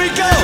we go.